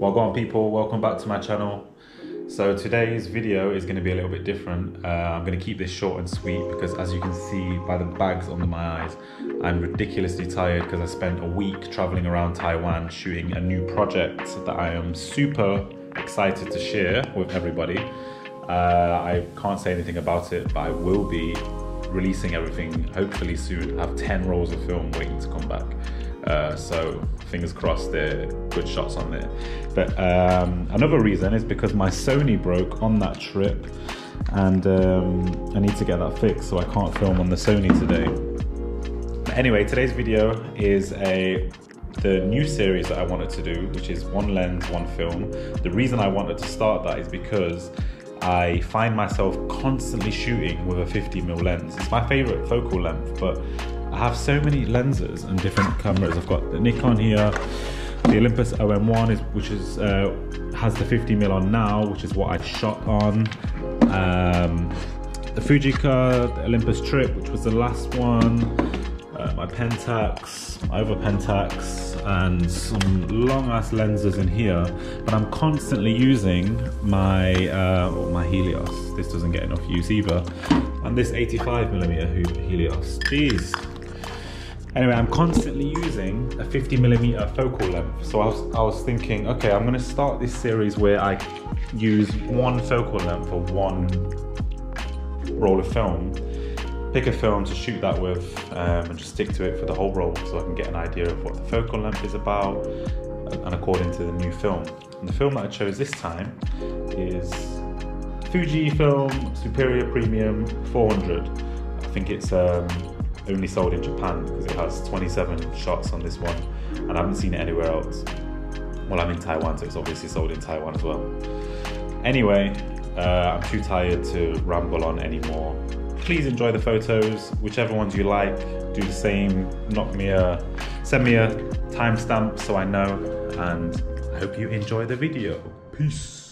Wagwan people, welcome back to my channel. So today's video is going to be a little bit different. I'm going to keep this short and sweet because, as you can see by the bags under my eyes, I'm ridiculously tired because I spent a week traveling around Taiwan shooting a new project that I am super excited to share with everybody. I can't say anything about it, but I will be releasing everything hopefully soon. I have 10 rolls of film waiting to come back. So fingers crossed there are good shots on there. But another reason is because my Sony broke on that trip, and I need to get that fixed, so I can't film on the Sony today. But anyway, today's video is the new series that I wanted to do, which is one lens, one film. The reason I wanted to start that is because I find myself constantly shooting with a 50mm lens. It's my favorite focal length, but I have so many lenses and different cameras. I've got the Nikon here, the Olympus OM-1, has the 50mm on now, which is what I shot on. The Fujika, the Olympus Trip, which was the last one. My Pentax, my other Pentax, and some long-ass lenses in here. But I'm constantly using my Helios. This doesn't get enough use either. And this 85mm Helios. Jeez. Anyway, I'm constantly using a 50mm focal length. So I was thinking, okay, I'm gonna start this series where I use one focal length for one roll of film. Pick a film to shoot that with and just stick to it for the whole roll, so I can get an idea of what the focal length is about and according to the new film. And the film that I chose this time is Fuji Film Superior Premium 400. I think it's only sold in Japan because it has 27 shots on this one, and I haven't seen it anywhere else. Well, I'm in Taiwan, so it's obviously sold in Taiwan as well. Anyway, I'm too tired to ramble on anymore. Please enjoy the photos, whichever ones you like. Do the same. Send me a timestamp so I know, and I hope you enjoy the video. Peace.